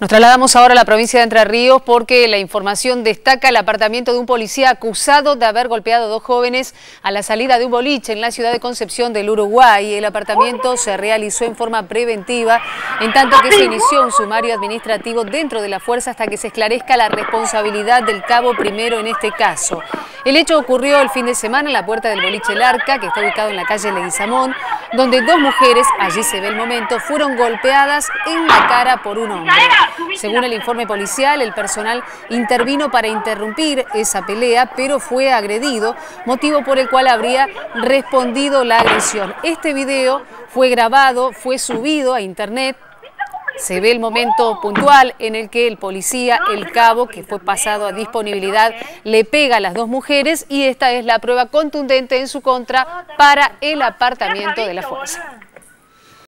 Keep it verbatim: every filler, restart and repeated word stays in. Nos trasladamos ahora a la provincia de Entre Ríos porque la información destaca el apartamiento de un policía acusado de haber golpeado a dos jóvenes a la salida de un boliche en la ciudad de Concepción del Uruguay. El apartamiento se realizó en forma preventiva, en tanto que se inició un sumario administrativo dentro de la fuerza hasta que se esclarezca la responsabilidad del cabo primero en este caso. El hecho ocurrió el fin de semana en la puerta del boliche El Arca, que está ubicado en la calle Leguizamón, donde dos mujeres, allí se ve el momento, fueron golpeadas en la cara por un hombre. Según el informe policial, el personal intervino para interrumpir esa pelea, pero fue agredido, motivo por el cual habría respondido la agresión. Este video fue grabado, fue subido a internet. Se ve el momento puntual en el que el policía, el cabo, que fue pasado a disponibilidad, le pega a las dos mujeres y esta es la prueba contundente en su contra para el apartamiento de la fuerza.